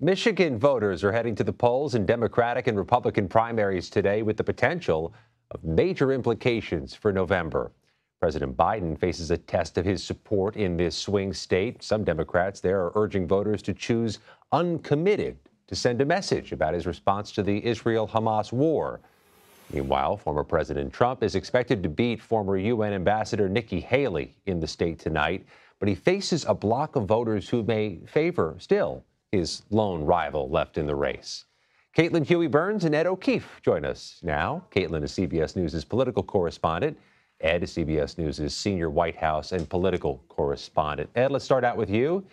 Michigan voters are heading to the polls in Democratic and Republican primaries today with the potential of major implications for November. President Biden faces a test of his support in this swing state. Some Democrats there are urging voters to choose uncommitted to send a message about his response to the Israel-Hamas war. Meanwhile, former President Trump is expected to beat former UN Ambassador Nikki Haley in the state tonight, but he faces a block of voters who may favor, still, his lone rival left in the race. Caitlin Huey-Burns and Ed O'Keefe join us now. Caitlin is CBS News' political correspondent. Ed is CBS News' senior White House and political correspondent. Ed, let's start out with you.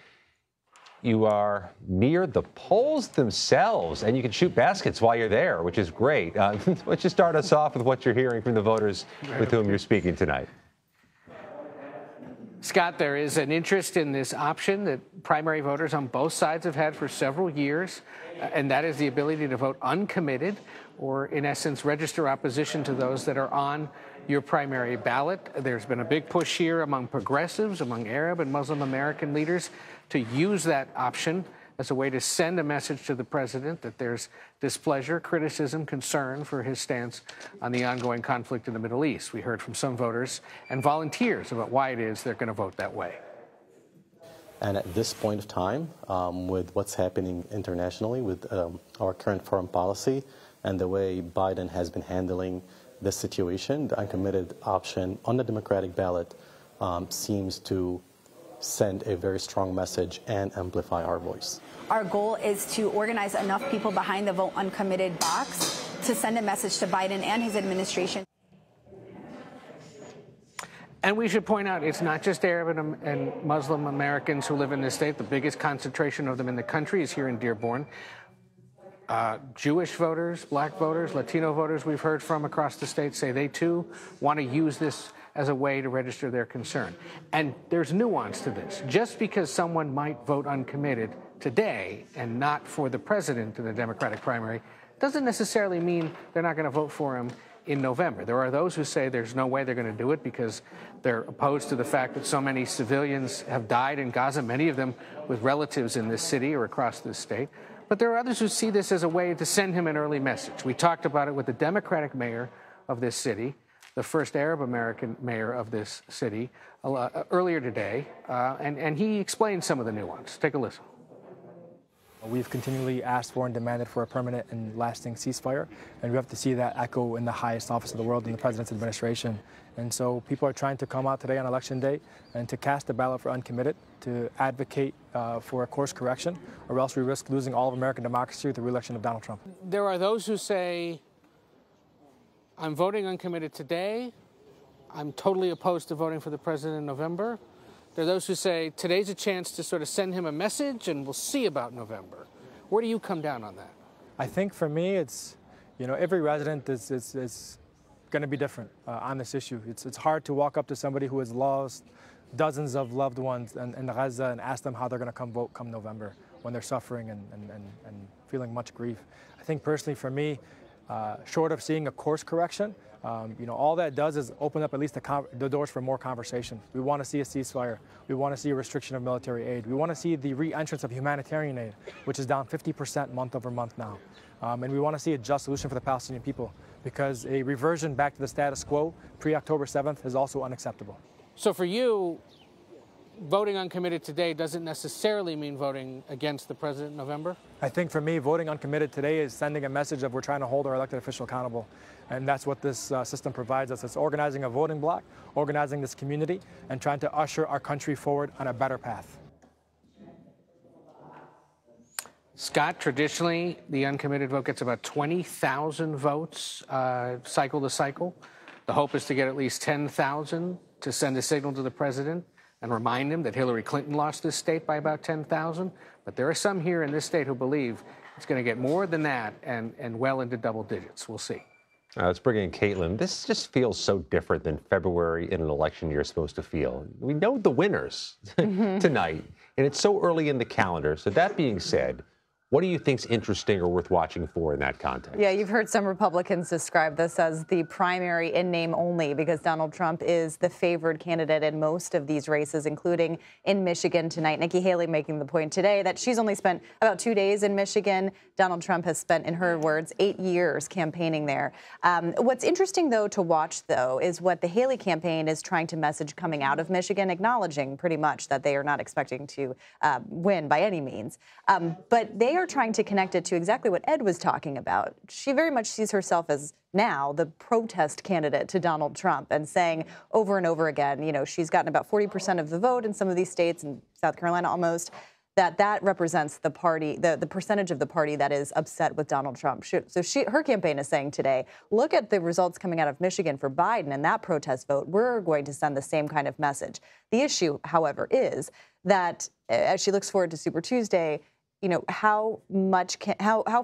You are near the polls themselves, and you can shoot baskets while you're there, which is great. Let's just start us off with what you're hearing from the voters with whom you're speaking tonight. Scott, there is an interest in this option that primary voters on both sides have had for several years, and that is the ability to vote uncommitted, or in essence, register opposition to those that are on your primary ballot. There's been a big push here among progressives, among Arab and Muslim American leaders to use that option as a way to send a message to the president that there's displeasure, criticism, concern for his stance on the ongoing conflict in the Middle East. We heard from some voters and volunteers about why it is they're going to vote that way. And at this point of time, with what's happening internationally, with our current foreign policy and the way Biden has been handling the situation, the uncommitted option on the Democratic ballot seems to send a very strong message and amplify our voice. Our goal is to organize enough people behind the vote uncommitted box to send a message to Biden and his administration. And we should point out, it's not just Arab and Muslim Americans who live in this state. The biggest concentration of them in the country is here in Dearborn. Jewish voters, black voters, Latino voters we've heard from across the state say they, too, want to use this as a way to register their concern. And there's nuance to this. Just because someone might vote uncommitted today and not for the president in the Democratic primary doesn't necessarily mean they're not going to vote for him in November. There are those who say there's no way they're going to do it because they're opposed to the fact that so many civilians have died in Gaza, many of them with relatives in this city or across this state. But there are others who see this as a way to send him an early message. We talked about it with the Democratic mayor of this city, the first Arab-American mayor of this city, earlier today, and he explained some of the nuance. Take a listen. We've continually asked for and demanded for a permanent and lasting ceasefire, and we have to see that echo in the highest office of the world in the president's administration. And so people are trying to come out today on Election Day and to cast a ballot for uncommitted, to advocate for a course correction, or else we risk losing all of American democracy with the re-election of Donald Trump. There are those who say, I'm voting uncommitted today. I'm totally opposed to voting for the president in November. There are those who say today's a chance to sort of send him a message and we'll see about November. Where do you come down on that? I think for me it's, you know, every resident is going to be different on this issue. It's hard to walk up to somebody who has lost dozens of loved ones in Gaza and ask them how they're going to come vote come November when they're suffering and feeling much grief. I think personally for me, short of seeing a course correction, you know, all that does is open up at least the doors for more conversation. We want to see a ceasefire. We want to see a restriction of military aid. We want to see the re-entrance of humanitarian aid, which is down 50% month over month now. And we want to see a just solution for the Palestinian people, because a reversion back to the status quo pre-October 7th is also unacceptable. So for you, voting uncommitted today doesn't necessarily mean voting against the president in November? I think for me, voting uncommitted today is sending a message of we're trying to hold our elected official accountable. And that's what this system provides us. It's organizing a voting bloc, organizing this community, and trying to usher our country forward on a better path. Scott, traditionally, the uncommitted vote gets about 20,000 votes cycle to cycle. The hope is to get at least 10,000 to send a signal to the president and remind him that Hillary Clinton lost this state by about 10,000. But there are some here in this state who believe it's going to get more than that and well into double digits. We'll see. Let's bring in Caitlin. This just feels so different than February in an election year is supposed to feel. We know the winners tonight, and it's so early in the calendar. So that being said, What do you think's interesting or worth watching for in that context? Yeah, you've heard some Republicans describe this as the primary in name only, because Donald Trump is the favored candidate in most of these races, including in Michigan tonight. Nikki Haley making the point today that she's only spent about 2 days in Michigan. Donald Trump has spent, in her words, 8 years campaigning there. What's interesting, though, to watch, though, is what the Haley campaign is trying to message coming out of Michigan, acknowledging pretty much that they are not expecting to win by any means. But they are trying to connect it to exactly what Ed was talking about. She very much sees herself as now the protest candidate to Donald Trump, and saying over and over again, you know, she's gotten about 40% of the vote in some of these states, in South Carolina almost, that represents the party, the percentage of the party that is upset with Donald Trump. So her campaign is saying today, look at the results coming out of Michigan for Biden and that protest vote. We're going to send the same kind of message. The issue, however, is that as she looks forward to Super Tuesday, you know, how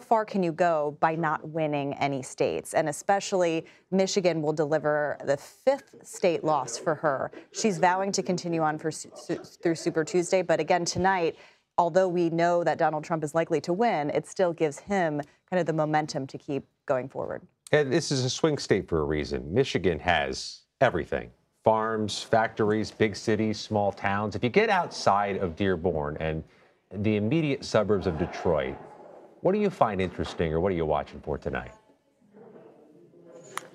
far can you go by not winning any states? And especially Michigan will deliver the 5th state loss for her. She's vowing to continue on through Super Tuesday, but again tonight, although we know that Donald Trump is likely to win, it still gives him kind of the momentum to keep going forward. And this is a swing state for a reason. Michigan has everything. Farms, factories, big cities, small towns. If you get outside of Dearborn and the immediate suburbs of Detroit, what do you find interesting, or what are you watching for tonight?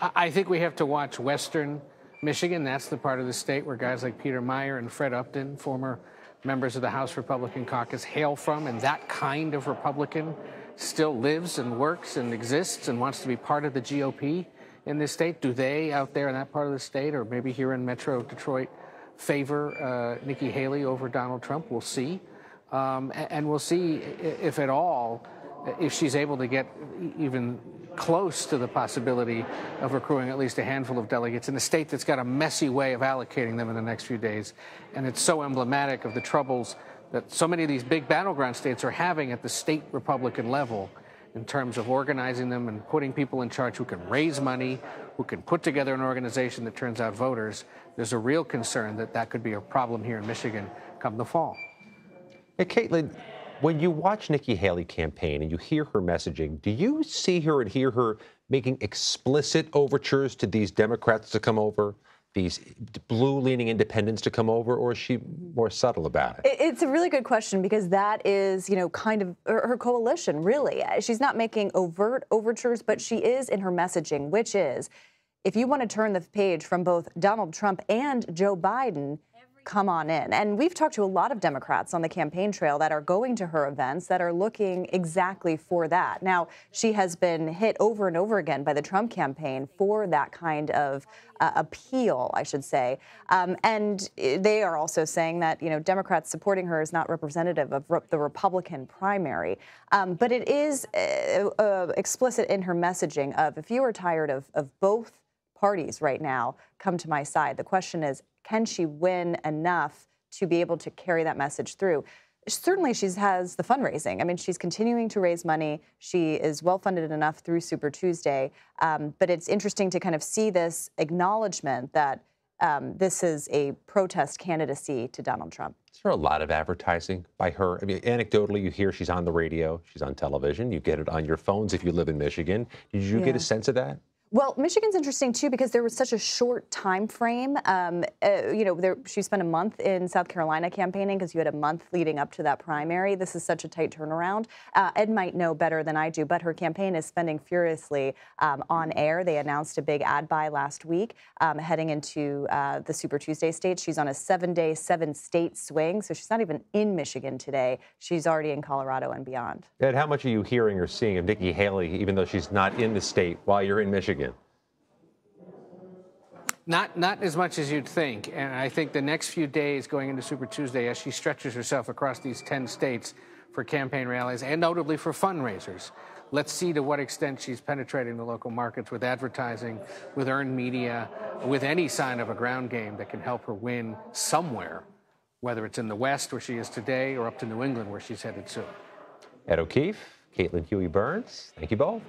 I think we have to watch Western Michigan. That's the part of the state where guys like Peter Meyer and Fred Upton, former members of the House Republican caucus, hail from, and that kind of Republican still lives and works and exists and wants to be part of the GOP in this state. Do they out there in that part of the state, or maybe here in Metro Detroit, favor Nikki Haley over Donald Trump? We'll see. And we'll see if at all, if she's able to get even close to the possibility of accruing at least a handful of delegates in a state that's got a messy way of allocating them in the next few days. And it's so emblematic of the troubles that so many of these big battleground states are having at the state Republican level in terms of organizing them and putting people in charge who can raise money, who can put together an organization that turns out voters. There's a real concern that that could be a problem here in Michigan come the fall. Hey, Caitlin, when you watch Nikki Haley campaign and you hear her messaging, do you see her and hear her making explicit overtures to these Democrats to come over, these blue-leaning independents to come over, or is she more subtle about it? It's a really good question, because that is, you know, kind of her coalition, really. She's not making overt overtures, but she is in her messaging, which is, if you want to turn the page from both Donald Trump and Joe Biden, come on in. And we've talked to a lot of Democrats on the campaign trail that are going to her events that are looking exactly for that. Now, she has been hit over and over again by the Trump campaign for that kind of appeal, I should say. And they are also saying that, you know, Democrats supporting her is not representative of the Republican primary. But it is explicit in her messaging of, if you are tired of both parties right now, come to my side. The question is, can she win enough to be able to carry that message through? Certainly, she has the fundraising. I mean, she's continuing to raise money. She is well-funded enough through Super Tuesday. But it's interesting to kind of see this acknowledgement that this is a protest candidacy to Donald Trump. Is there a lot of advertising by her? I mean, anecdotally, you hear she's on the radio, she's on television. You get it on your phones if you live in Michigan. Did you get a sense of that? Well, Michigan's interesting, too, because there was such a short time frame. You know, she spent a month in South Carolina campaigning, because you had a month leading up to that primary. This is such a tight turnaround. Ed might know better than I do, but her campaign is spending furiously on air. They announced a big ad buy last week heading into the Super Tuesday states. She's on a 7-day, 7-state swing, so she's not even in Michigan today. She's already in Colorado and beyond. Ed, how much are you hearing or seeing of Nikki Haley, even though she's not in the state, while you're in Michigan? Not as much as you'd think, and I think the next few days going into Super Tuesday, as she stretches herself across these 10 states for campaign rallies and notably for fundraisers, let's see to what extent she's penetrating the local markets with advertising, with earned media, with any sign of a ground game that can help her win somewhere, whether it's in the West, where she is today, or up to New England, where she's headed soon. Ed O'Keefe, Caitlin Huey-Burns, thank you both.